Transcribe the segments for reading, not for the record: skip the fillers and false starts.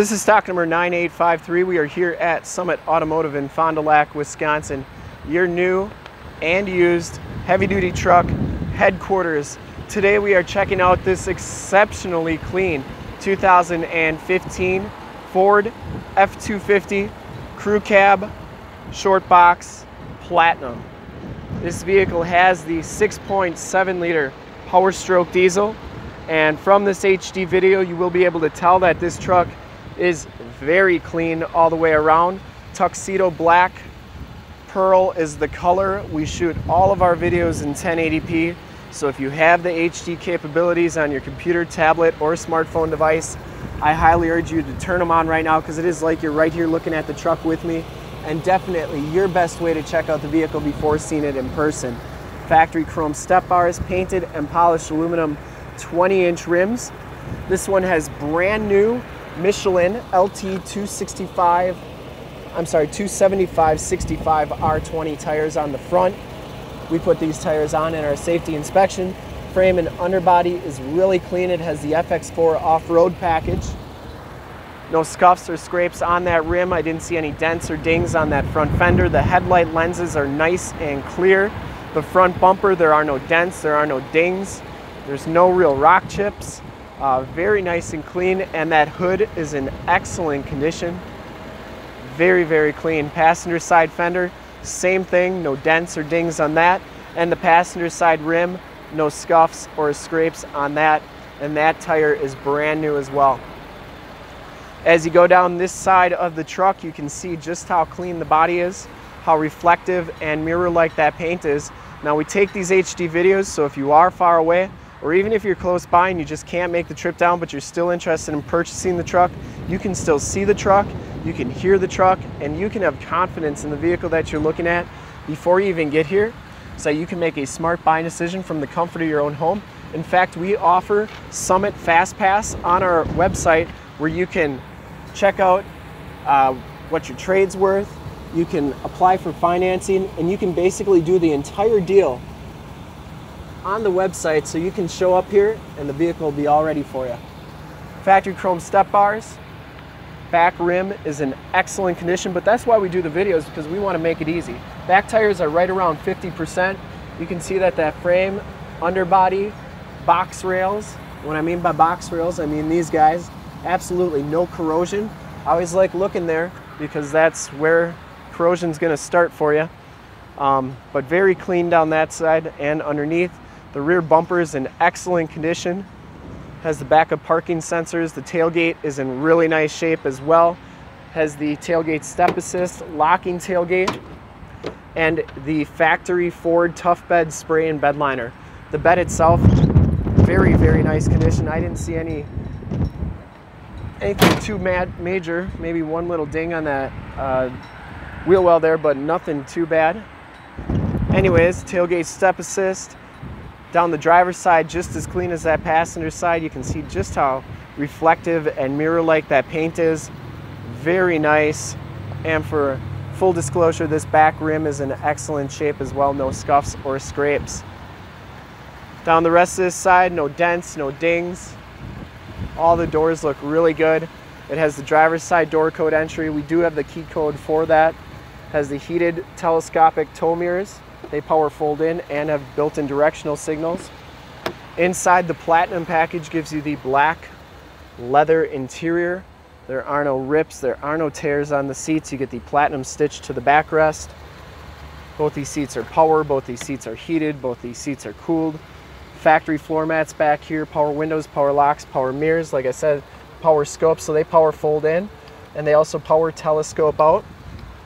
This is stock number 9853. We are here at Summit Automotive in Fond du Lac, Wisconsin. Your new and used heavy-duty truck headquarters. Today we are checking out this exceptionally clean 2015 Ford F250 Crew Cab Short Box Platinum. This vehicle has the 6.7 liter Power Stroke diesel, and from this HD video you will be able to tell that this truck is very clean all the way around. Tuxedo black, pearl is the color. We shoot all of our videos in 1080p, so if you have the HD capabilities on your computer, tablet, or smartphone device, I highly urge you to turn them on right now, because it is like you're right here looking at the truck with me, and definitely your best way to check out the vehicle before seeing it in person. Factory chrome step bars, painted and polished aluminum 20-inch rims. This one has brand new Michelin LT 275/65 R20 tires on the front. We put these tires on in our safety inspection. Frame and underbody is really clean. It has the FX4 off-road package. No scuffs or scrapes on that rim. I didn't see any dents or dings on that front fender. The headlight lenses are nice and clear. The front bumper, there are no dents, there are no dings. There's no real rock chips. Very nice and clean, and that hood is in excellent condition. Very, very clean. Passenger side fender, same thing, no dents or dings on that. And the passenger side rim, no scuffs or scrapes on that. And that tire is brand new as well. As you go down this side of the truck, you can see just how clean the body is, how reflective and mirror-like that paint is. Now, we take these HD videos, so if you are far away, or even if you're close by and you just can't make the trip down but you're still interested in purchasing the truck, you can still see the truck, you can hear the truck, and you can have confidence in the vehicle that you're looking at before you even get here, so you can make a smart buying decision from the comfort of your own home. In fact, we offer Summit Fast Pass on our website, where you can check out what your trade's worth, you can apply for financing, and you can basically do the entire deal on the website, so you can show up here and the vehicle will be all ready for you. Factory chrome step bars, back rim is in excellent condition, but that's why we do the videos, because we want to make it easy. Back tires are right around 50%. You can see that frame, underbody, box rails. When I mean by box rails, I mean these guys. Absolutely no corrosion. I always like looking there, because that's where corrosion's gonna start for you. But very clean down that side and underneath. The rear bumper is in excellent condition. Has the backup parking sensors. The tailgate is in really nice shape as well. Has the tailgate step assist, locking tailgate, and the factory Ford Tough Bed spray and bed liner. The bed itself, very, very nice condition. I didn't see anything too major, maybe one little ding on that wheel well there, but nothing too bad. Anyways, tailgate step assist. Down the driver's side, just as clean as that passenger side. You can see just how reflective and mirror-like that paint is. Very nice. And for full disclosure, this back rim is in excellent shape as well. No scuffs or scrapes. Down the rest of this side, no dents, no dings. All the doors look really good. It has the driver's side door code entry. We do have the key code for that. It has the heated telescopic tow mirrors. They power fold in and have built-in directional signals. Inside, the Platinum package gives you the black leather interior. There are no rips, there are no tears on the seats. You get the Platinum stitch to the backrest. Both these seats are power, both these seats are heated, both these seats are cooled. Factory floor mats back here, power windows, power locks, power mirrors, like I said, power scopes, so they power fold in, and they also power telescope out,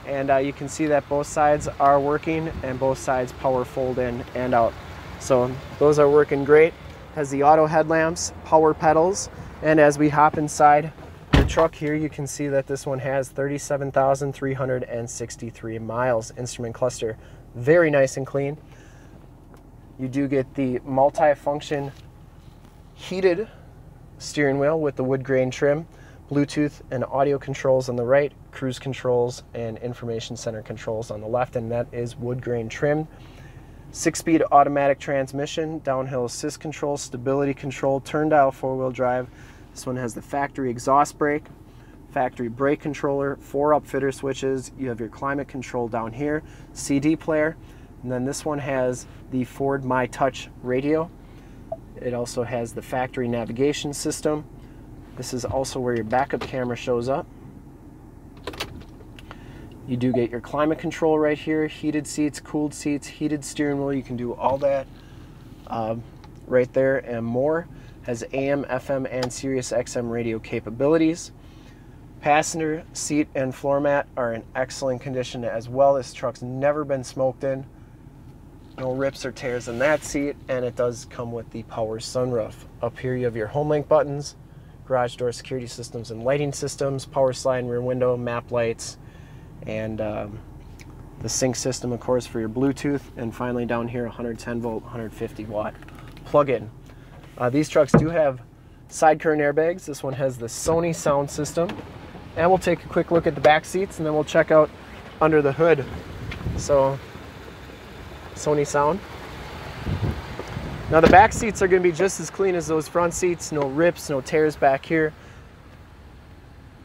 and you can see that both sides are working, and both sides power fold in and out, so those are working great. Has the auto headlamps, power pedals, and as we hop inside the truck here, you can see that this one has 37,363 miles. Instrument cluster, very nice and clean. You do get the multi-function heated steering wheel with the wood grain trim, Bluetooth and audio controls on the right, cruise controls and information center controls on the left, and that is wood grain trim. 6-speed automatic transmission, downhill assist control, stability control, turn dial four-wheel drive. This one has the factory exhaust brake, factory brake controller, 4 upfitter switches, you have your climate control down here, CD player, and then this one has the Ford MyTouch radio. It also has the factory navigation system. This is also where your backup camera shows up. You do get your climate control right here, heated seats, cooled seats, heated steering wheel. You can do all that right there and more. Has AM, FM, and Sirius XM radio capabilities. Passenger seat and floor mat are in excellent condition as well. This truck's never been smoked in. No rips or tears in that seat, and it does come with the power sunroof. Up here you have your HomeLink buttons, garage door security systems and lighting systems, power slide and rear window, map lights, and the SYNC system, of course, for your Bluetooth. And finally down here, 110 volt, 150 watt plug-in. These trucks do have side curtain airbags. This one has the Sony sound system. And we'll take a quick look at the back seats, and then we'll check out under the hood. So, Sony sound. Now the back seats are going to be just as clean as those front seats. No rips, no tears back here.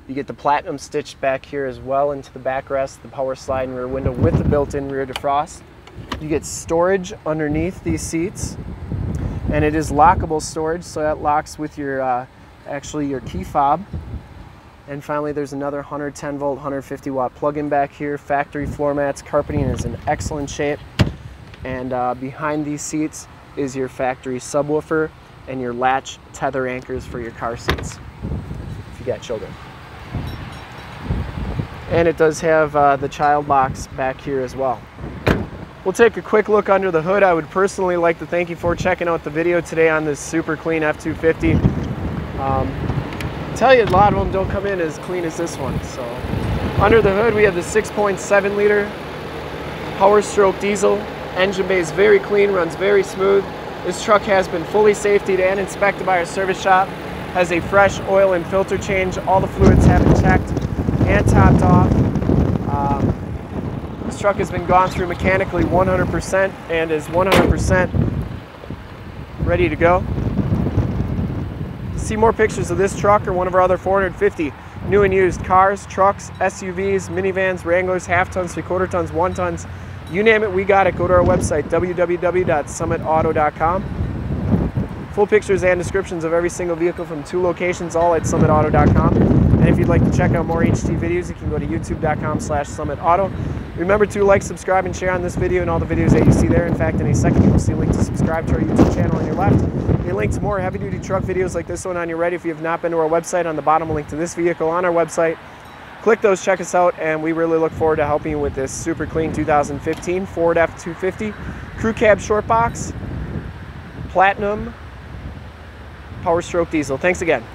You get the Platinum stitched back here as well into the backrest, the power slide and rear window with the built-in rear defrost. You get storage underneath these seats, and it is lockable storage, so that locks with your actually your key fob. And finally, there's another 110 volt, 150 watt plug-in back here. Factory floor mats, carpeting is in excellent shape, and behind these seats is your factory subwoofer and your latch tether anchors for your car seats if you got children. And it does have the child locks back here as well. We'll take a quick look under the hood. I would personally like to thank you for checking out the video today on this super clean F250. I tell you, a lot of them don't come in as clean as this one. So, under the hood we have the 6.7 liter Power Stroke diesel. Engine bay is very clean, runs very smooth. This truck has been fully safetied and inspected by our service shop. Has a fresh oil and filter change. All the fluids have been checked and topped off. This truck has been gone through mechanically 100% and is 100% ready to go. To see more pictures of this truck or one of our other 450 new and used cars, trucks, SUVs, minivans, Wranglers, half tons, three-quarter tons, one tons, you name it, we got it. Go to our website, www.summitauto.com. Full pictures and descriptions of every single vehicle from 2 locations, all at summitauto.com. And if you'd like to check out more HT videos, you can go to youtube.com/summitauto. Remember to like, subscribe, and share on this video and all the videos that you see there. In fact, in a second, you will see a link to subscribe to our YouTube channel on your left. A link to more heavy-duty truck videos like this one on your right. If you have not been to our website, on the bottom, a link to this vehicle on our website. Click those, check us out, and we really look forward to helping you with this super clean 2015 Ford F250 Crew Cab Short Box Platinum Power Stroke Diesel. Thanks again.